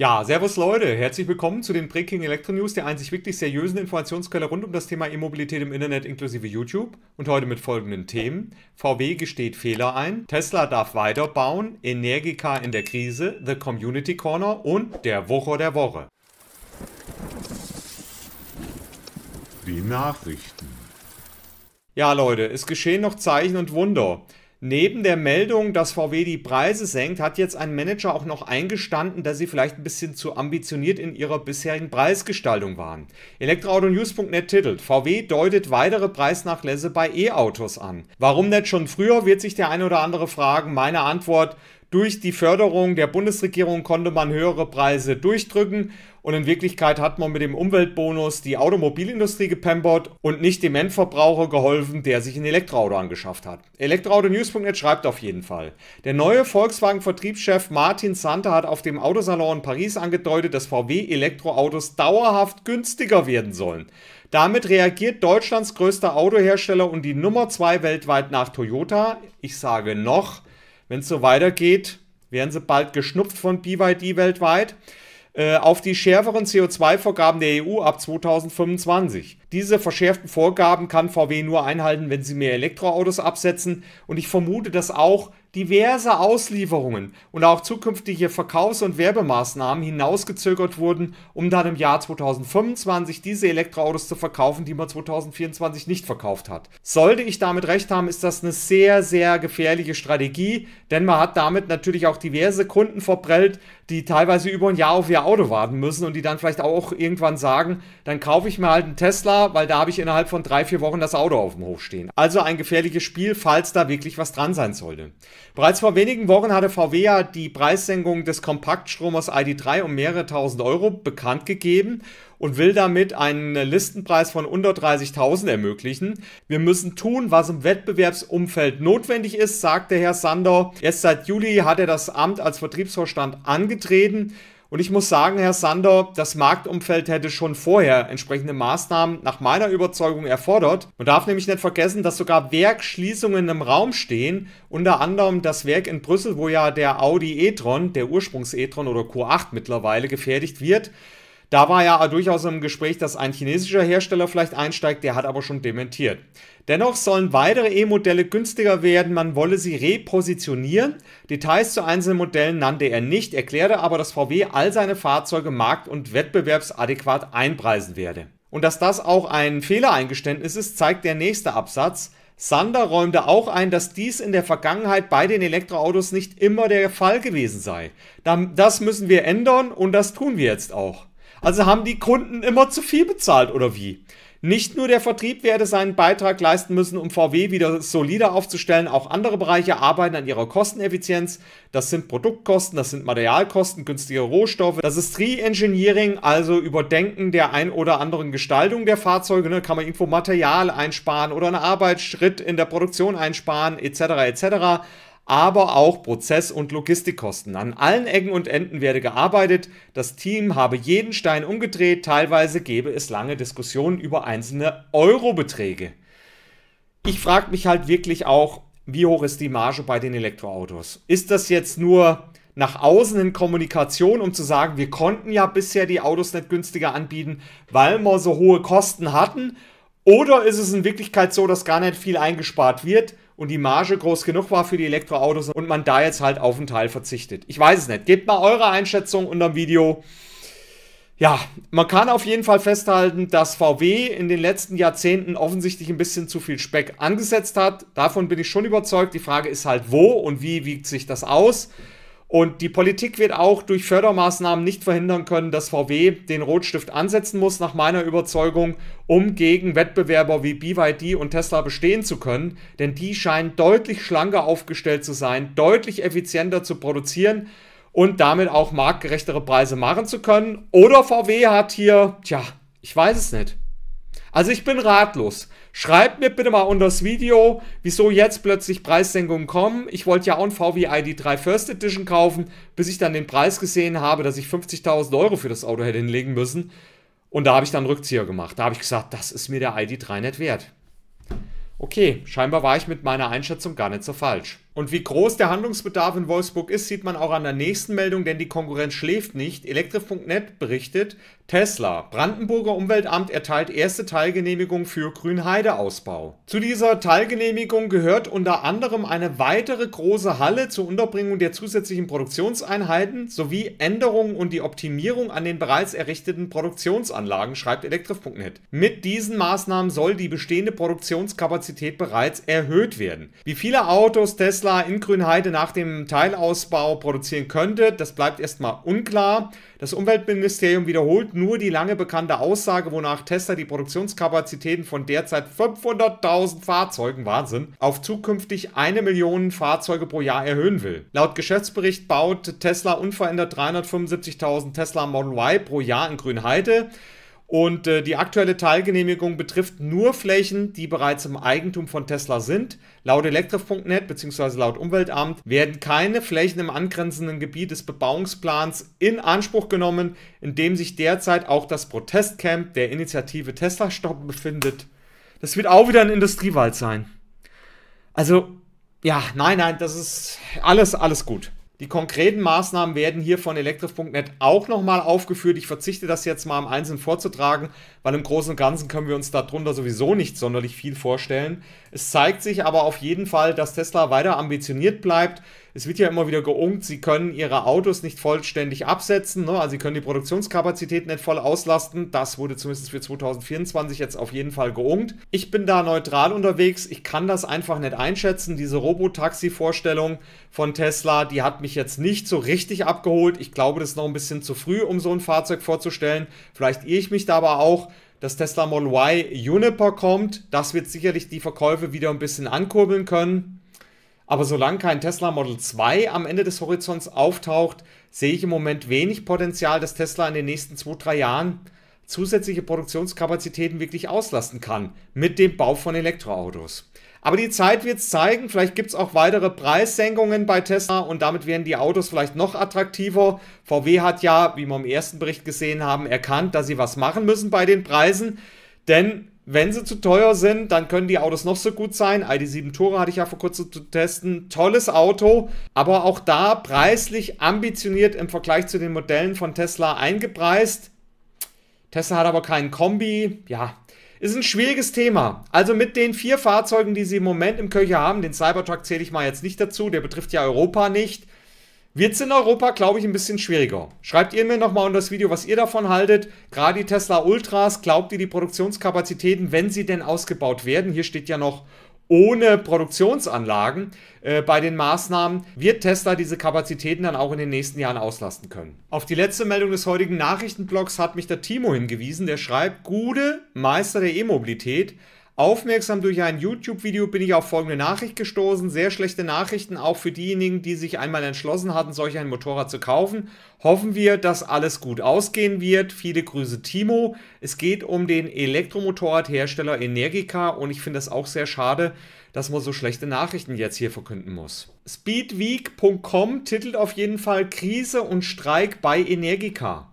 Ja, servus Leute, herzlich willkommen zu den Breaking Elektro-News, der einzig wirklich seriösen Informationsquelle rund um das Thema E-Mobilität im Internet inklusive YouTube, und heute mit folgenden Themen: VW gesteht Fehler ein, Tesla darf weiterbauen, Energica in der Krise, The Community Corner und der Wucher der Woche. Die Nachrichten. Ja Leute, es geschehen noch Zeichen und Wunder. Neben der Meldung, dass VW die Preise senkt, hat jetzt ein Manager auch noch eingestanden, dass sie vielleicht ein bisschen zu ambitioniert in ihrer bisherigen Preisgestaltung waren. Elektroauto-news.net titelt: VW deutet weitere Preisnachlässe bei E-Autos an. Warum nicht schon früher, wird sich der eine oder andere fragen. Meine Antwort: durch die Förderung der Bundesregierung konnte man höhere Preise durchdrücken, und in Wirklichkeit hat man mit dem Umweltbonus die Automobilindustrie gepampert und nicht dem Endverbraucher geholfen, der sich ein Elektroauto angeschafft hat. Elektroauto-news.net schreibt auf jeden Fall: Der neue Volkswagen-Vertriebschef Martin Santer hat auf dem Autosalon in Paris angedeutet, dass VW-Elektroautos dauerhaft günstiger werden sollen. Damit reagiert Deutschlands größter Autohersteller und die Nummer 2 weltweit nach Toyota. Ich sage noch, wenn es so weitergeht, werden sie bald geschnupft von BYD weltweit, auf die schärferen CO2-Vorgaben der EU ab 2025. Diese verschärften Vorgaben kann VW nur einhalten, wenn sie mehr Elektroautos absetzen, und ich vermute, dass auch diverse Auslieferungen und auch zukünftige Verkaufs- und Werbemaßnahmen hinausgezögert wurden, um dann im Jahr 2025 diese Elektroautos zu verkaufen, die man 2024 nicht verkauft hat. Sollte ich damit recht haben, ist das eine sehr, sehr gefährliche Strategie, denn man hat damit natürlich auch diverse Kunden verprellt, die teilweise über ein Jahr auf ihr Auto warten müssen und die dann vielleicht auch irgendwann sagen, dann kaufe ich mir halt einen Tesla, weil da habe ich innerhalb von 3-4 Wochen das Auto auf dem Hof stehen. Also ein gefährliches Spiel, falls da wirklich was dran sein sollte. Bereits vor wenigen Wochen hatte VW ja die Preissenkung des Kompaktstromers ID3 um mehrere tausend Euro bekannt gegeben und will damit einen Listenpreis von unter 30.000 ermöglichen. Wir müssen tun, was im Wettbewerbsumfeld notwendig ist, sagte Herr Santer. Erst seit Juli hat er das Amt als Vertriebsvorstand angetreten. Und ich muss sagen, Herr Santer, das Marktumfeld hätte schon vorher entsprechende Maßnahmen nach meiner Überzeugung erfordert. Man darf nämlich nicht vergessen, dass sogar Werksschließungen im Raum stehen. Unter anderem das Werk in Brüssel, wo ja der Audi e-tron, der Ursprungs-e-tron oder Q8 mittlerweile, gefertigt wird. Da war ja durchaus im Gespräch, dass ein chinesischer Hersteller vielleicht einsteigt, der hat aber schon dementiert. Dennoch sollen weitere E-Modelle günstiger werden, man wolle sie repositionieren. Details zu einzelnen Modellen nannte er nicht, erklärte aber, dass VW all seine Fahrzeuge markt- und wettbewerbsadäquat einpreisen werde. Und dass das auch ein Fehlereingeständnis ist, zeigt der nächste Absatz. Santer räumte auch ein, dass dies in der Vergangenheit bei den Elektroautos nicht immer der Fall gewesen sei. Das müssen wir ändern, und das tun wir jetzt auch. Also haben die Kunden immer zu viel bezahlt, oder wie? Nicht nur der Vertrieb werde seinen Beitrag leisten müssen, um VW wieder solider aufzustellen, auch andere Bereiche arbeiten an ihrer Kosteneffizienz. Das sind Produktkosten, das sind Materialkosten, günstige Rohstoffe, das ist Re-Engineering, also Überdenken der ein oder anderen Gestaltung der Fahrzeuge, ne? Kann man irgendwo Material einsparen oder einen Arbeitsschritt in der Produktion einsparen, etc. etc., aber auch Prozess- und Logistikkosten. An allen Ecken und Enden werde gearbeitet, das Team habe jeden Stein umgedreht, teilweise gäbe es lange Diskussionen über einzelne Eurobeträge. Ich frage mich halt wirklich auch, wie hoch ist die Marge bei den Elektroautos? Ist das jetzt nur nach außen in Kommunikation, um zu sagen, wir konnten ja bisher die Autos nicht günstiger anbieten, weil wir so hohe Kosten hatten? Oder ist es in Wirklichkeit so, dass gar nicht viel eingespart wird und die Marge groß genug war für die Elektroautos und man da jetzt halt auf einen Teil verzichtet? Ich weiß es nicht. Gebt mal eure Einschätzung unter dem Video. Ja, man kann auf jeden Fall festhalten, dass VW in den letzten Jahrzehnten offensichtlich ein bisschen zu viel Speck angesetzt hat. Davon bin ich schon überzeugt. Die Frage ist halt, wo und wie wiegt sich das aus? Und die Politik wird auch durch Fördermaßnahmen nicht verhindern können, dass VW den Rotstift ansetzen muss, nach meiner Überzeugung, um gegen Wettbewerber wie BYD und Tesla bestehen zu können. Denn die scheinen deutlich schlanker aufgestellt zu sein, deutlich effizienter zu produzieren und damit auch marktgerechtere Preise machen zu können. Oder VW hat hier, tja, ich weiß es nicht. Also ich bin ratlos. Schreibt mir bitte mal unter das Video, wieso jetzt plötzlich Preissenkungen kommen. Ich wollte ja auch ein VW ID.3 First Edition kaufen, bis ich dann den Preis gesehen habe, dass ich 50.000 Euro für das Auto hätte hinlegen müssen. Und da habe ich dann Rückzieher gemacht. Da habe ich gesagt, das ist mir der ID.3 nicht wert. Okay, scheinbar war ich mit meiner Einschätzung gar nicht so falsch. Und wie groß der Handlungsbedarf in Wolfsburg ist, sieht man auch an der nächsten Meldung, denn die Konkurrenz schläft nicht. Electrive.net berichtet, Tesla, Brandenburger Umweltamt erteilt erste Teilgenehmigung für Grünheide-Ausbau. Zu dieser Teilgenehmigung gehört unter anderem eine weitere große Halle zur Unterbringung der zusätzlichen Produktionseinheiten sowie Änderungen und die Optimierung an den bereits errichteten Produktionsanlagen, schreibt Electrive.net. Mit diesen Maßnahmen soll die bestehende Produktionskapazität bereits erhöht werden. Wie viele Autos Tesla in Grünheide nach dem Teilausbau produzieren könnte, das bleibt erstmal unklar. Das Umweltministerium wiederholt nur die lange bekannte Aussage, wonach Tesla die Produktionskapazitäten von derzeit 500.000 Fahrzeugen, Wahnsinn, auf zukünftig 1 Million Fahrzeuge pro Jahr erhöhen will. Laut Geschäftsbericht baut Tesla unverändert 375.000 Tesla Model Y pro Jahr in Grünheide. Und die aktuelle Teilgenehmigung betrifft nur Flächen, die bereits im Eigentum von Tesla sind. Laut Electrive.net bzw. laut Umweltamt werden keine Flächen im angrenzenden Gebiet des Bebauungsplans in Anspruch genommen, in dem sich derzeit auch das Protestcamp der Initiative Tesla Stopp befindet. Das wird auch wieder ein Industriewald sein. Also, ja, nein, das ist alles gut. Die konkreten Maßnahmen werden hier von Electrive.net auch nochmal aufgeführt. Ich verzichte das jetzt mal im Einzelnen vorzutragen, weil im Großen und Ganzen können wir uns darunter sowieso nicht sonderlich viel vorstellen. Es zeigt sich aber auf jeden Fall, dass Tesla weiter ambitioniert bleibt. Es wird ja immer wieder geunkt, sie können ihre Autos nicht vollständig absetzen, ne? Also sie können die Produktionskapazität nicht voll auslasten. Das wurde zumindest für 2024 jetzt auf jeden Fall geunkt. Ich bin da neutral unterwegs, ich kann das einfach nicht einschätzen. Diese Robotaxi-Vorstellung von Tesla, die hat mich jetzt nicht so richtig abgeholt. Ich glaube, das ist noch ein bisschen zu früh, um so ein Fahrzeug vorzustellen. Vielleicht irre ich mich da aber auch. Dass Tesla Model Y Uniper kommt, das wird sicherlich die Verkäufe wieder ein bisschen ankurbeln können. Aber solange kein Tesla Model 2 am Ende des Horizonts auftaucht, sehe ich im Moment wenig Potenzial, dass Tesla in den nächsten 2-3 Jahren zusätzliche Produktionskapazitäten wirklich auslasten kann mit dem Bau von Elektroautos. Aber die Zeit wird es zeigen, vielleicht gibt es auch weitere Preissenkungen bei Tesla und damit werden die Autos vielleicht noch attraktiver. VW hat ja, wie wir im ersten Bericht gesehen haben, erkannt, dass sie was machen müssen bei den Preisen, denn wenn sie zu teuer sind, dann können die Autos noch so gut sein. ID.7 Tourer hatte ich ja vor kurzem zu testen. Tolles Auto, aber auch da preislich ambitioniert im Vergleich zu den Modellen von Tesla eingepreist. Tesla hat aber keinen Kombi, ja, ist ein schwieriges Thema. Also mit den 4 Fahrzeugen, die sie im Moment im Köcher haben, den Cybertruck zähle ich mal jetzt nicht dazu, der betrifft ja Europa nicht, wird es in Europa, glaube ich, ein bisschen schwieriger. Schreibt ihr mir nochmal unter das Video, was ihr davon haltet. Gerade die Tesla Ultras, glaubt ihr die Produktionskapazitäten, wenn sie denn ausgebaut werden, hier steht ja noch ohne Produktionsanlagen bei den Maßnahmen, wird Tesla diese Kapazitäten dann auch in den nächsten Jahren auslasten können. Auf die letzte Meldung des heutigen Nachrichtenblogs hat mich der Timo hingewiesen, der schreibt, Gude, Meister der E-Mobilität, aufmerksam durch ein YouTube-Video bin ich auf folgende Nachricht gestoßen. Sehr schlechte Nachrichten, auch für diejenigen, die sich einmal entschlossen hatten, solch ein Motorrad zu kaufen. Hoffen wir, dass alles gut ausgehen wird. Viele Grüße, Timo. Es geht um den Elektromotorradhersteller Energica und ich finde das auch sehr schade, dass man so schlechte Nachrichten jetzt hier verkünden muss. Speedweek.com titelt auf jeden Fall Krise und Streik bei Energica.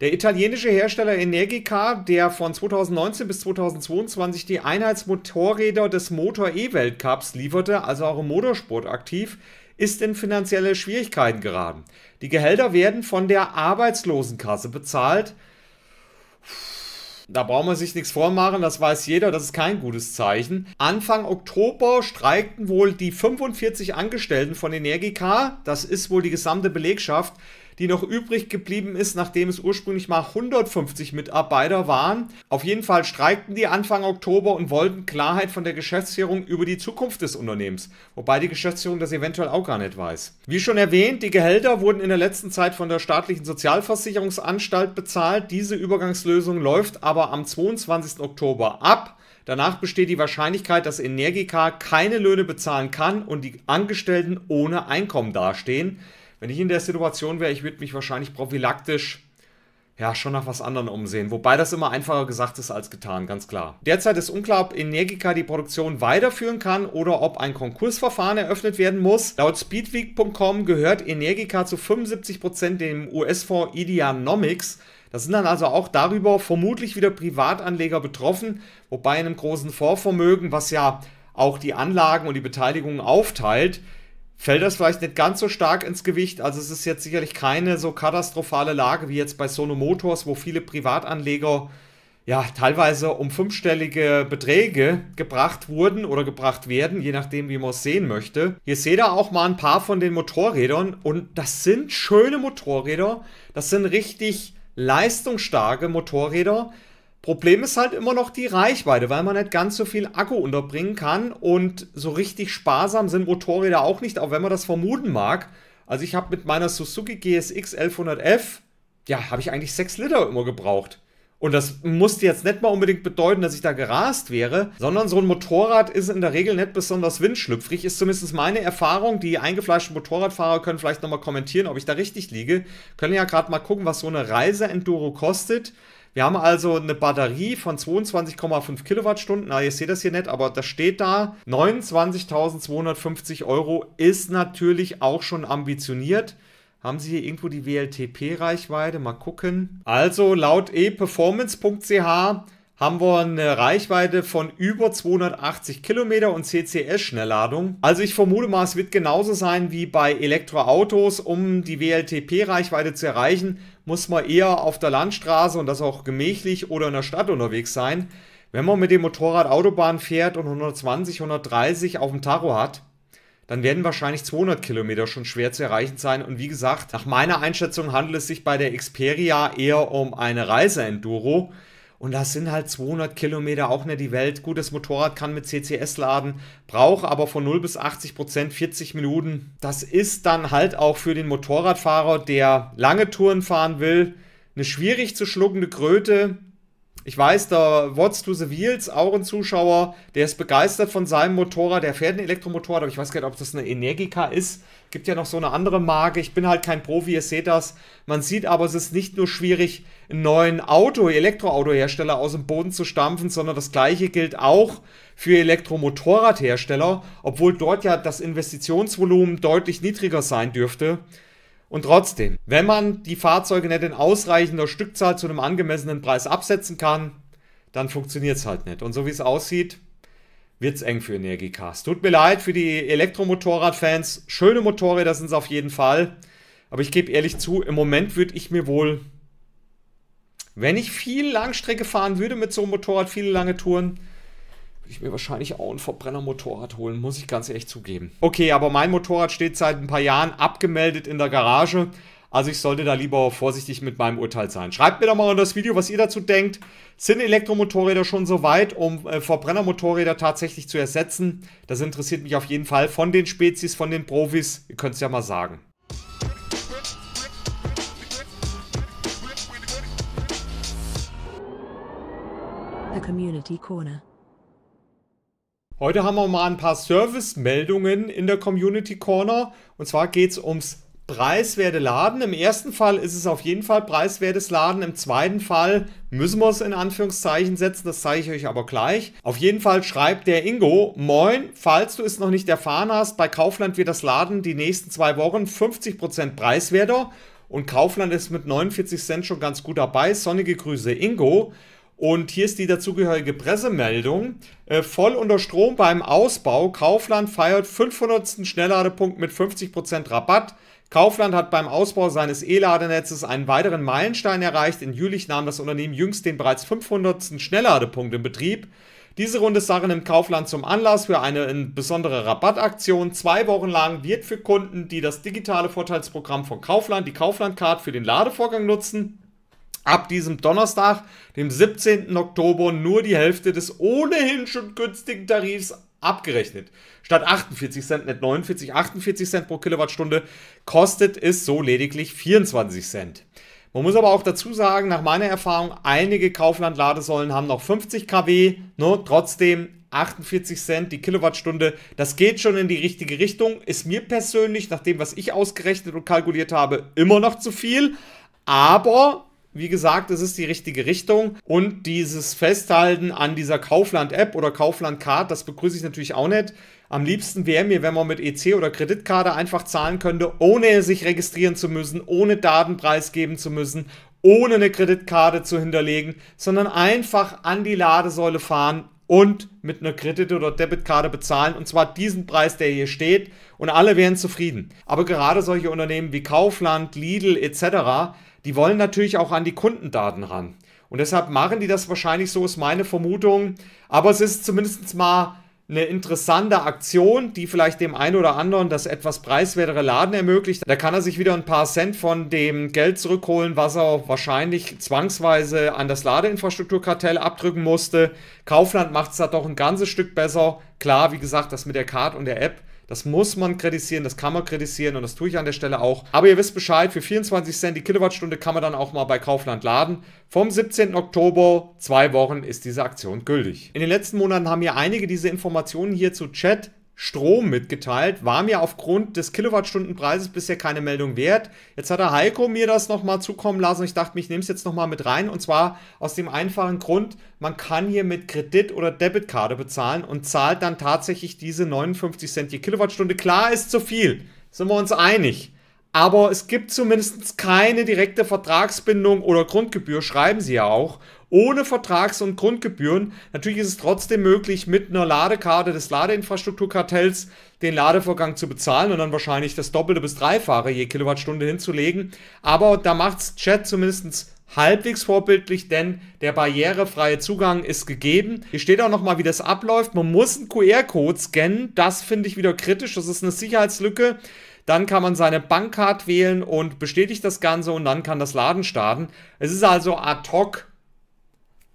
Der italienische Hersteller Energica, der von 2019 bis 2022 die Einheitsmotorräder des Motor E-Weltcups lieferte, also auch im Motorsport aktiv, ist in finanzielle Schwierigkeiten geraten. Die Gehälter werden von der Arbeitslosenkasse bezahlt. Da braucht man sich nichts vormachen, das weiß jeder, das ist kein gutes Zeichen. Anfang Oktober streikten wohl die 45 Angestellten von Energica, das ist wohl die gesamte Belegschaft, die noch übrig geblieben ist, nachdem es ursprünglich mal 150 Mitarbeiter waren. Auf jeden Fall streikten die Anfang Oktober und wollten Klarheit von der Geschäftsführung über die Zukunft des Unternehmens, wobei die Geschäftsführung das eventuell auch gar nicht weiß. Wie schon erwähnt, die Gehälter wurden in der letzten Zeit von der staatlichen Sozialversicherungsanstalt bezahlt. Diese Übergangslösung läuft aber am 22. Oktober ab. Danach besteht die Wahrscheinlichkeit, dass Energica keine Löhne bezahlen kann und die Angestellten ohne Einkommen dastehen. Wenn ich in der Situation wäre, ich würde mich wahrscheinlich prophylaktisch ja schon nach was anderem umsehen. Wobei das immer einfacher gesagt ist als getan, ganz klar. Derzeit ist unklar, ob Energica die Produktion weiterführen kann oder ob ein Konkursverfahren eröffnet werden muss. Laut Speedweek.com gehört Energica zu 75% dem US-Fonds Ideanomics. Da sind dann also auch darüber vermutlich wieder Privatanleger betroffen, wobei in einem großen Fondsvermögen, was ja auch die Anlagen und die Beteiligungen aufteilt, fällt das vielleicht nicht ganz so stark ins Gewicht. Also es ist jetzt sicherlich keine so katastrophale Lage wie jetzt bei Sono Motors, wo viele Privatanleger ja teilweise um fünfstellige Beträge gebracht wurden oder gebracht werden, je nachdem wie man es sehen möchte. Hier seht ihr auch mal ein paar von den Motorrädern und das sind schöne Motorräder, das sind richtig leistungsstarke Motorräder. Problem ist halt immer noch die Reichweite, weil man nicht ganz so viel Akku unterbringen kann und so richtig sparsam sind Motorräder auch nicht, auch wenn man das vermuten mag. Also ich habe mit meiner Suzuki GSX 1100F, ja, habe ich eigentlich 6 Liter immer gebraucht. Und das musste jetzt nicht mal unbedingt bedeuten, dass ich da gerast wäre, sondern so ein Motorrad ist in der Regel nicht besonders windschlüpfrig, ist zumindest meine Erfahrung. Die eingefleischten Motorradfahrer können vielleicht nochmal kommentieren, ob ich da richtig liege. Können ja gerade mal gucken, was so eine Reise-Enduro kostet. Wir haben also eine Batterie von 22,5 Kilowattstunden. Na, ihr seht das hier nicht, aber das steht da. 29.250 € ist natürlich auch schon ambitioniert. Haben Sie hier irgendwo die WLTP-Reichweite? Mal gucken. Also laut ePerformance.ch haben wir eine Reichweite von über 280 Kilometer und CCS-Schnellladung. Also ich vermute mal, es wird genauso sein wie bei Elektroautos. Um die WLTP-Reichweite zu erreichen, muss man eher auf der Landstraße und das auch gemächlich oder in der Stadt unterwegs sein. Wenn man mit dem Motorrad Autobahn fährt und 120, 130 auf dem Tacho hat, dann werden wahrscheinlich 200 Kilometer schon schwer zu erreichen sein. Und wie gesagt, nach meiner Einschätzung handelt es sich bei der Xperia eher um eine Reise-Enduro. Und das sind halt 200 Kilometer auch nicht die Welt. Gut, das Motorrad kann mit CCS laden, braucht aber von 0 bis 80% 40 Minuten. Das ist dann halt auch für den Motorradfahrer, der lange Touren fahren will, eine schwierig zu schluckende Kröte. Ich weiß, der What's to the Wheels, auch ein Zuschauer, der ist begeistert von seinem Motorrad, der fährt ein Elektromotorrad, aber ich weiß gar nicht, ob das eine Energica ist. Gibt ja noch so eine andere Marke, ich bin halt kein Profi, ihr seht das. Man sieht aber, es ist nicht nur schwierig, einen neuen Elektroautohersteller aus dem Boden zu stampfen, sondern das gleiche gilt auch für Elektromotorradhersteller, obwohl dort ja das Investitionsvolumen deutlich niedriger sein dürfte. Und trotzdem, wenn man die Fahrzeuge nicht in ausreichender Stückzahl zu einem angemessenen Preis absetzen kann, dann funktioniert es halt nicht. Und so wie es aussieht, wird es eng für Energicars. Tut mir leid für die Elektromotorradfans. Schöne Motorräder sind es auf jeden Fall. Aber ich gebe ehrlich zu, im Moment würde ich mir wohl, wenn ich viel Langstrecke fahren würde mit so einem Motorrad, viele lange Touren, ich mir wahrscheinlich auch ein Verbrennermotorrad holen, muss ich ganz ehrlich zugeben. Okay, aber mein Motorrad steht seit ein paar Jahren abgemeldet in der Garage, also ich sollte da lieber vorsichtig mit meinem Urteil sein. Schreibt mir doch mal unter das Video, was ihr dazu denkt. Sind Elektromotorräder schon so weit, um Verbrennermotorräder tatsächlich zu ersetzen? Das interessiert mich auf jeden Fall von den Spezies, von den Profis. Ihr könnt es ja mal sagen. The Community Corner. Heute haben wir mal ein paar Service-Meldungen in der Community Corner und zwar geht es ums preiswerte Laden. Im ersten Fall ist es auf jeden Fall preiswertes Laden, im zweiten Fall müssen wir es in Anführungszeichen setzen, das zeige ich euch aber gleich. Auf jeden Fall schreibt der Ingo, moin, falls du es noch nicht erfahren hast, bei Kaufland wird das Laden die nächsten 2 Wochen 50% preiswerter und Kaufland ist mit 49 Cent schon ganz gut dabei, sonnige Grüße Ingo. Und hier ist die dazugehörige Pressemeldung. Voll unter Strom beim Ausbau. Kaufland feiert 500. Schnellladepunkt mit 50% Rabatt. Kaufland hat beim Ausbau seines E-Ladenetzes einen weiteren Meilenstein erreicht. In Jülich nahm das Unternehmen jüngst den bereits 500. Schnellladepunkt in Betrieb. Diese runde Sache nimmt Kaufland zum Anlass für eine besondere Rabattaktion. 2 Wochen lang wird für Kunden, die das digitale Vorteilsprogramm von Kaufland, die Kaufland-Card, für den Ladevorgang nutzen, ab diesem Donnerstag, dem 17. Oktober, nur die Hälfte des ohnehin schon günstigen Tarifs abgerechnet. Statt 48 Cent, nicht 49, 48 Cent pro Kilowattstunde, kostet es so lediglich 24 Cent. Man muss aber auch dazu sagen, nach meiner Erfahrung, einige Kaufland-Ladesäulen haben noch 50 kW, nur trotzdem 48 Cent die Kilowattstunde, das geht schon in die richtige Richtung, ist mir persönlich, nach dem, was ich ausgerechnet und kalkuliert habe, immer noch zu viel, aber wie gesagt, es ist die richtige Richtung und dieses Festhalten an dieser Kaufland-App oder Kaufland-Card, das begrüße ich natürlich auch nicht. Am liebsten wäre mir, wenn man mit EC oder Kreditkarte einfach zahlen könnte, ohne sich registrieren zu müssen, ohne Daten preisgeben zu müssen, ohne eine Kreditkarte zu hinterlegen, sondern einfach an die Ladesäule fahren, und mit einer Kredit- oder Debitkarte bezahlen, und zwar diesen Preis, der hier steht, und alle wären zufrieden. Aber gerade solche Unternehmen wie Kaufland, Lidl etc., die wollen natürlich auch an die Kundendaten ran. Und deshalb machen die das wahrscheinlich so, ist meine Vermutung. Aber es ist zumindest mal eine interessante Aktion, die vielleicht dem einen oder anderen das etwas preiswertere Laden ermöglicht. Da kann er sich wieder ein paar Cent von dem Geld zurückholen, was er wahrscheinlich zwangsweise an das Ladeinfrastrukturkartell abdrücken musste. Kaufland macht es da doch ein ganzes Stück besser. Klar, wie gesagt, das mit der Card und der App, das muss man kritisieren, das kann man kritisieren und das tue ich an der Stelle auch. Aber ihr wisst Bescheid, für 24 Cent die Kilowattstunde kann man dann auch mal bei Kaufland laden. Vom 17. Oktober, 2 Wochen, ist diese Aktion gültig. In den letzten Monaten haben mir einige diese Informationen hier zu Chat Strom mitgeteilt, war mir aufgrund des Kilowattstundenpreises bisher keine Meldung wert. Jetzt hat der Heiko mir das nochmal zukommen lassen und ich dachte, ich nehme es jetzt nochmal mit rein, und zwar aus dem einfachen Grund, man kann hier mit Kredit- oder Debitkarte bezahlen und zahlt dann tatsächlich diese 59 Cent je Kilowattstunde. Klar ist zu viel, sind wir uns einig. Aber es gibt zumindest keine direkte Vertragsbindung oder Grundgebühr, schreiben sie ja auch. Ohne Vertrags- und Grundgebühren. Natürlich ist es trotzdem möglich, mit einer Ladekarte des Ladeinfrastrukturkartells den Ladevorgang zu bezahlen und dann wahrscheinlich das Doppelte bis Dreifache je Kilowattstunde hinzulegen. Aber da macht's Chat zumindest halbwegs vorbildlich, denn der barrierefreie Zugang ist gegeben. Hier steht auch nochmal, wie das abläuft. Man muss einen QR-Code scannen. Das finde ich wieder kritisch. Das ist eine Sicherheitslücke. Dann kann man seine Bankcard wählen und bestätigt das Ganze und dann kann das Laden starten. Es ist also ad hoc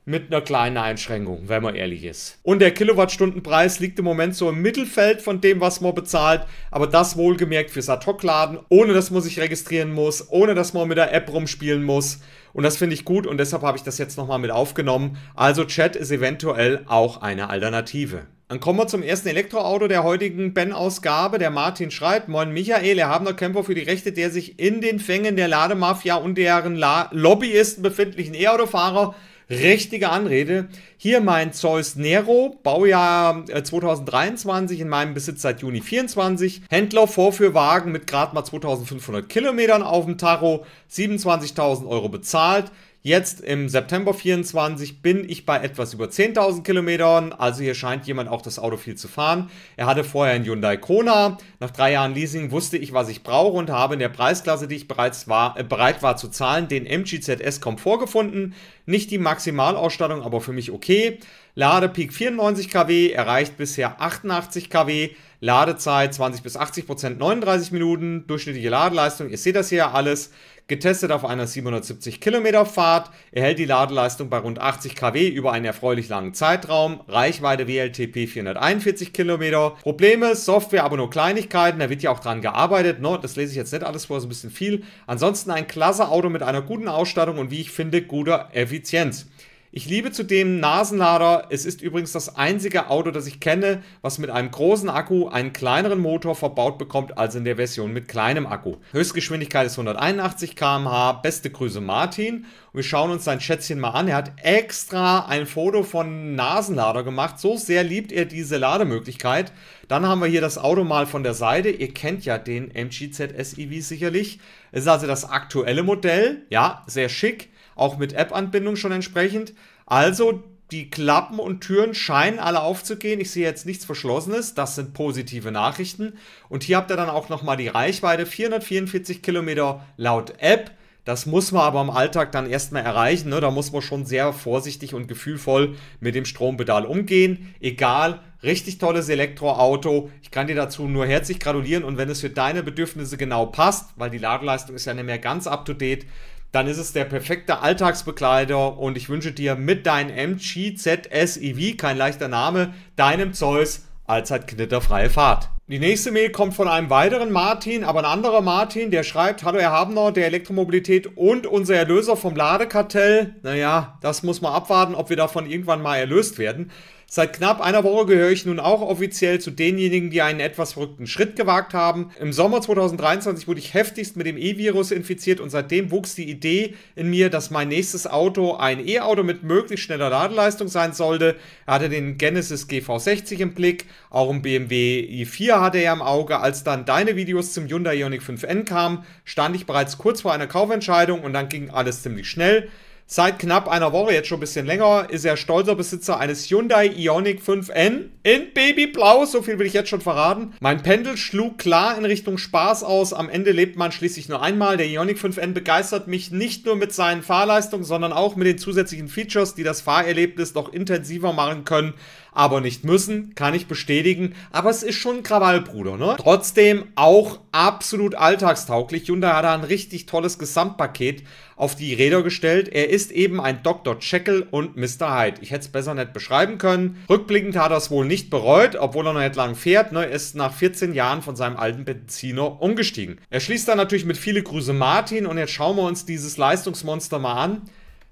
mit einer kleinen Einschränkung, wenn man ehrlich ist. Und der Kilowattstundenpreis liegt im Moment so im Mittelfeld von dem, was man bezahlt, aber das wohlgemerkt fürs Ad-Hoc-Laden, ohne dass man sich registrieren muss, ohne dass man mit der App rumspielen muss. Und das finde ich gut und deshalb habe ich das jetzt nochmal mit aufgenommen. Also Chat ist eventuell auch eine Alternative. Dann kommen wir zum ersten Elektroauto der heutigen Ben-Ausgabe. Der Martin schreibt: Moin Michael, erhabener Kämpfer für die Rechte, der sich in den Fängen der Lademafia und deren Lobbyisten befindlichen E-Autofahrer. Richtige Anrede. Hier mein Zeus Nero, Baujahr 2023, in meinem Besitz seit Juni 24. Händler Vorführwagen mit gerade mal 2500 Kilometern auf dem Tacho, 27.000 € bezahlt. Jetzt im September 24 bin ich bei etwas über 10.000 Kilometern, also hier scheint jemand auch das Auto viel zu fahren. Er hatte vorher einen Hyundai Kona, nach 3 Jahren Leasing wusste ich, was ich brauche und habe in der Preisklasse, die ich bereit war zu zahlen, den MG ZS Komfort gefunden. Nicht die Maximalausstattung, aber für mich okay. Ladepeak 94 kW, erreicht bisher 88 kW, Ladezeit 20 bis 80%, 39 Minuten, durchschnittliche Ladeleistung, ihr seht das hier alles. Getestet auf einer 770 Kilometer Fahrt, erhält die Ladeleistung bei rund 80 kW über einen erfreulich langen Zeitraum, Reichweite WLTP 441 Kilometer, Probleme, Software, aber nur Kleinigkeiten, da wird ja auch dran gearbeitet, ne? Das lese ich jetzt nicht alles vor, ist ein bisschen viel. Ansonsten ein klasse Auto mit einer guten Ausstattung und wie ich finde, guter Effizienz. Ich liebe zudem Nasenlader, es ist übrigens das einzige Auto, das ich kenne, was mit einem großen Akku einen kleineren Motor verbaut bekommt als in der Version mit kleinem Akku. Höchstgeschwindigkeit ist 181 km/h, beste Grüße Martin. Und wir schauen uns sein Schätzchen mal an, er hat extra ein Foto von Nasenlader gemacht, so sehr liebt er diese Lademöglichkeit. Dann haben wir hier das Auto mal von der Seite, ihr kennt ja den MG ZS EV sicherlich, es ist also das aktuelle Modell, ja, sehr schick. Auch mit App-Anbindung schon entsprechend. Also die Klappen und Türen scheinen alle aufzugehen. Ich sehe jetzt nichts Verschlossenes. Das sind positive Nachrichten. Und hier habt ihr dann auch nochmal die Reichweite. 444 Kilometer laut App. Das muss man aber im Alltag dann erstmal erreichen. Ne? Da muss man schon sehr vorsichtig und gefühlvoll mit dem Strompedal umgehen. Egal, richtig tolles Elektroauto. Ich kann dir dazu nur herzlich gratulieren. Und wenn es für deine Bedürfnisse genau passt, weil die Ladeleistung ist ja nicht mehr ganz up-to-date, dann ist es der perfekte Alltagsbegleiter und ich wünsche dir mit deinem MG ZS EV, kein leichter Name, deinem Zeus allzeit knitterfreie Fahrt. Die nächste Mail kommt von einem weiteren Martin, aber ein anderer Martin, der schreibt: Hallo Erhabener der Elektromobilität und unser Erlöser vom Ladekartell. Naja, das muss man abwarten, ob wir davon irgendwann mal erlöst werden. Seit knapp einer Woche gehöre ich nun auch offiziell zu denjenigen, die einen etwas verrückten Schritt gewagt haben. Im Sommer 2023 wurde ich heftigst mit dem E-Virus infiziert und seitdem wuchs die Idee in mir, dass mein nächstes Auto ein E-Auto mit möglichst schneller Ladeleistung sein sollte. Er hatte den Genesis GV60 im Blick, auch im BMW i4 hatte er im Auge. Als dann deine Videos zum Hyundai Ioniq 5N kamen, stand ich bereits kurz vor einer Kaufentscheidung und dann ging alles ziemlich schnell. Seit knapp einer Woche, jetzt schon ein bisschen länger, ist er stolzer Besitzer eines Hyundai Ioniq 5N in Babyblau. So viel will ich jetzt schon verraten. Mein Pendel schlug klar in Richtung Spaß aus. Am Ende lebt man schließlich nur einmal. Der Ioniq 5N begeistert mich nicht nur mit seinen Fahrleistungen, sondern auch mit den zusätzlichen Features, die das Fahrerlebnis noch intensiver machen können, aber nicht müssen, kann ich bestätigen. Aber es ist schon ein Krawallbruder, ne? Trotzdem auch absolut alltagstauglich. Hyundai hat da ein richtig tolles Gesamtpaket auf die Räder gestellt. Er ist eben ein Dr. Jekyll und Mr. Hyde. Ich hätte es besser nicht beschreiben können. Rückblickend hat er es wohl nicht bereut, obwohl er noch nicht lang fährt. Er ist nach 14 Jahren von seinem alten Benziner umgestiegen. Er schließt dann natürlich mit viele Grüße Martin. Und jetzt schauen wir uns dieses Leistungsmonster mal an.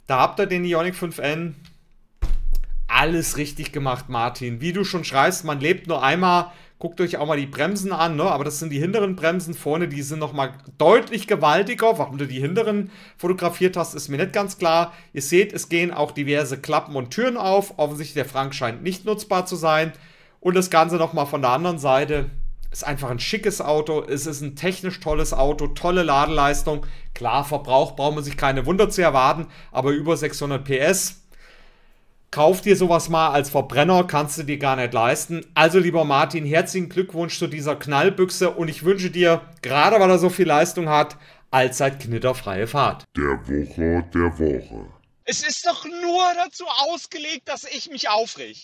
Da habt ihr den Ioniq 5N. Alles richtig gemacht, Martin. Wie du schon schreibst, man lebt nur einmal. Guckt euch auch mal die Bremsen an, ne? Aber das sind die hinteren Bremsen vorne, die sind nochmal deutlich gewaltiger. Warum du die hinteren fotografiert hast, ist mir nicht ganz klar. Ihr seht, es gehen auch diverse Klappen und Türen auf. Offensichtlich, der Frank scheint nicht nutzbar zu sein. Und das Ganze nochmal von der anderen Seite. Ist einfach ein schickes Auto, es ist ein technisch tolles Auto, tolle Ladeleistung. Klar, Verbrauch braucht man sich keine Wunder zu erwarten, aber über 600 PS... Kauf dir sowas mal als Verbrenner, kannst du dir gar nicht leisten. Also lieber Martin, herzlichen Glückwunsch zu dieser Knallbüchse und ich wünsche dir, gerade weil er so viel Leistung hat, allzeit knitterfreie Fahrt. Der Woche. Es ist doch nur dazu ausgelegt, dass ich mich aufreg.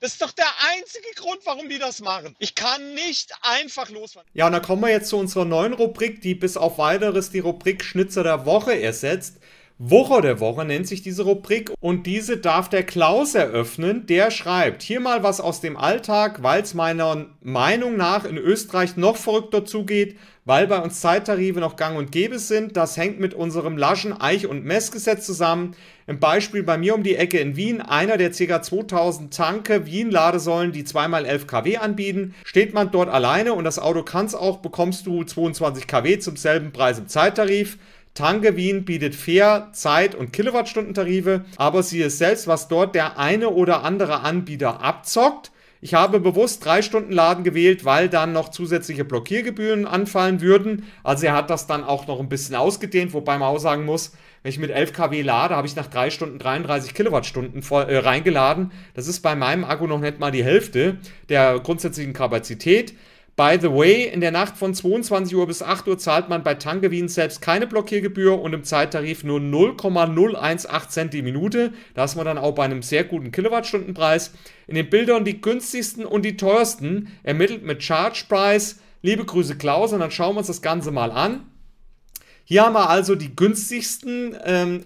Das ist doch der einzige Grund, warum die das machen. Ich kann nicht einfach losfahren. Ja, und dann kommen wir jetzt zu unserer neuen Rubrik, die bis auf weiteres die Rubrik Schnitzer der Woche ersetzt. Wucher der Woche nennt sich diese Rubrik und diese darf der Klaus eröffnen, der schreibt, hier mal was aus dem Alltag, weil es meiner Meinung nach in Österreich noch verrückter zugeht, weil bei uns Zeittarife noch gang und gäbe sind, das hängt mit unserem laschen Eich- und Messgesetz zusammen. Im Beispiel bei mir um die Ecke in Wien, einer der ca. 2000 Tanke Wien Ladesäulen, die 2x11 kW anbieten, steht man dort alleine und das Auto kann's auch, bekommst du 22 kW zum selben Preis im Zeittarif. Tanke Wien bietet Fair-, Zeit- und Kilowattstundentarife, aber siehe selbst, was dort der eine oder andere Anbieter abzockt. Ich habe bewusst 3 Stunden Laden gewählt, weil dann noch zusätzliche Blockiergebühren anfallen würden. Also er hat das dann auch noch ein bisschen ausgedehnt, wobei man auch sagen muss, wenn ich mit 11 kW lade, habe ich nach 3 Stunden 33 Kilowattstunden reingeladen. Das ist bei meinem Akku noch nicht mal die Hälfte der grundsätzlichen Kapazität. By the way, in der Nacht von 22 Uhr bis 8 Uhr zahlt man bei Tanke Wien selbst keine Blockiergebühr und im Zeittarif nur 0,018 Cent die Minute. Da ist man dann auch bei einem sehr guten Kilowattstundenpreis. In den Bildern die günstigsten und die teuersten, ermittelt mit Charge Price. Liebe Grüße Klaus und dann schauen wir uns das Ganze mal an. Hier haben wir also die günstigsten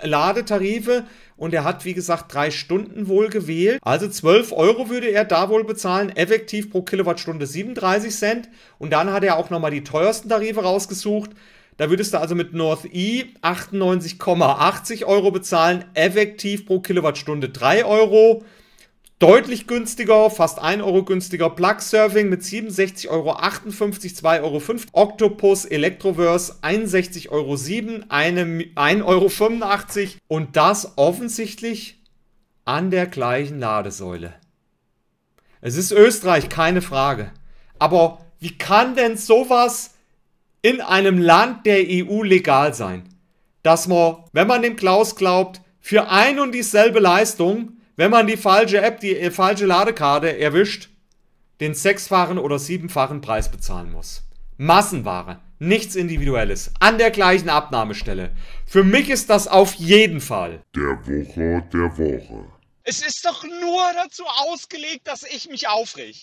Ladetarife und er hat, wie gesagt, 3 Stunden wohl gewählt. Also 12 Euro würde er da wohl bezahlen, effektiv pro Kilowattstunde 37 Cent. Und dann hat er auch nochmal die teuersten Tarife rausgesucht. Da würdest du also mit North E 98,80 Euro bezahlen, effektiv pro Kilowattstunde 3 Euro. Deutlich günstiger, fast 1 Euro günstiger, Plug-Surfing mit 67,58 Euro, 2,05 Euro, Octopus, Electroverse 61,07 Euro, 1,85 Euro und das offensichtlich an der gleichen Ladesäule. Es ist Österreich, keine Frage. Aber wie kann denn sowas in einem Land der EU legal sein? Dass man, wenn man dem Klaus glaubt, für ein und dieselbe Leistung, wenn man die falsche App, die falsche Ladekarte erwischt, den 6-fachen oder 7-fachen Preis bezahlen muss. Massenware, nichts Individuelles, an der gleichen Abnahmestelle. Für mich ist das auf jeden Fall der Woche. Es ist doch nur dazu ausgelegt, dass ich mich aufreg.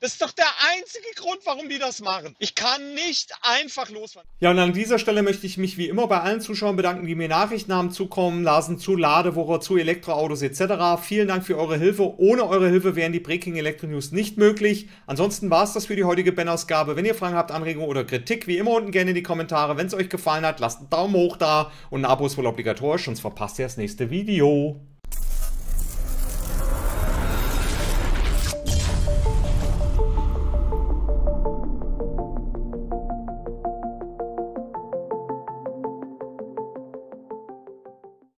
Das ist doch der einzige Grund, warum die das machen. Ich kann nicht einfach losfahren. Ja, und an dieser Stelle möchte ich mich wie immer bei allen Zuschauern bedanken, die mir Nachrichten haben zukommen lassen, zu Ladewoche, zu Elektroautos etc. Vielen Dank für eure Hilfe. Ohne eure Hilfe wären die Breaking Elektro-News nicht möglich. Ansonsten war es das für die heutige Ben-Ausgabe. Wenn ihr Fragen habt, Anregungen oder Kritik, wie immer unten gerne in die Kommentare. Wenn es euch gefallen hat, lasst einen Daumen hoch da und ein Abo ist wohl obligatorisch, sonst verpasst ihr das nächste Video.